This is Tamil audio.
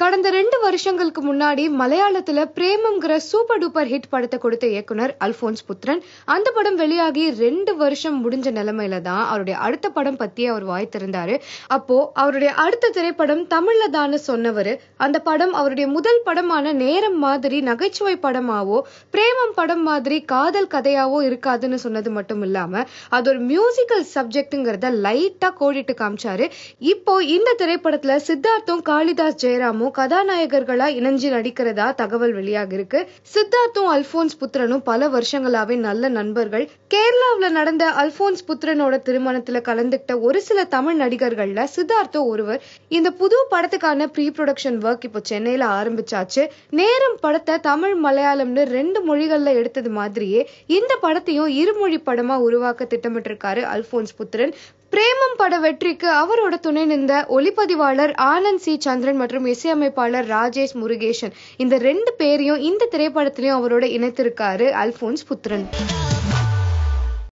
கடந்த 2 வருஷங்களுக்கு முன்னாடி மலையாளத்துல பிரேமம்ங்கற சூப்பர் டூப்பர் ஹிட் படத்தை கொடுத்த இயக்குனர் அல்ஃபோன்ஸ் புத்ரன் அந்த படம் வெளியாகி 2 வருஷம் முடிஞ்ச நிலைமையில தான் அவருடைய அடுத்த படம் பத்தி அவர் வாய் திறந்தாரு. அப்போ அவருடைய அடுத்த திரைப்படம் தமிழ்ல தான சொன்னவர் அந்த படம் அவருடைய முதல் படமான நேரம் மாதிரி நகைச்சுவை படமாவோ பிரேமம் படம் மாதிரி காதல் கதையாவோ இருக்காதுன்னு சொன்னது மட்டும் இல்லாம அது ஒரு மியூசிக்கல் சப்ஜெக்ட்ங்கறத லைட்டா கோடிட்டு காமிச்சாரு. இப்போ இந்த திரைப்படத்துல சித்தார்த்தும் காளிதாஸ் ஜெயராமும் கதாநாயகர்களா இணைஞ்சு நடிக்கிறதா தகவல் வெளியாக இருக்கு. சித்தார்த்தும் அல்ஃபோன்ஸ் புத்ரனும் பல வருஷங்களாவே நல்ல நண்பர்கள். கேரளாவில் நடந்த அல்ஃபோன்ஸ் புத்ரனோட திருமணத்துல கலந்துகிட்ட ஒரு சில தமிழ் நடிகர்கள்ல சித்தார்த்தும் ஒருவர். இந்த புது படத்துக்கான ப்ரீ ப்ரொடக்ஷன் ஒர்க் இப்போ சென்னையில ஆரம்பிச்சாச்சு. நேரம் படத்தை தமிழ் மலையாளம்னு 2 மொழிகள்ல எடுத்தது மாதிரியே இந்த படத்தையும் 2 மொழி படமா உருவாக்க திட்டமிட்டிருக்காரு அல்ஃபோன்ஸ் புத்ரன். பிரேமம் பட வெற்றிக்கு அவரோட துணை நின்ற ஒளிப்பதிவாளர் ஆனந்த் சி. சந்திரன் மற்றும் இசையமைப்பாளர் ராஜேஷ் முருகேசன் இந்த 2 பேரையும் இந்த திரைப்படத்திலையும் அவரோட இணைத்திருக்காரு அல்ஃபோன்ஸ் புத்ரன்.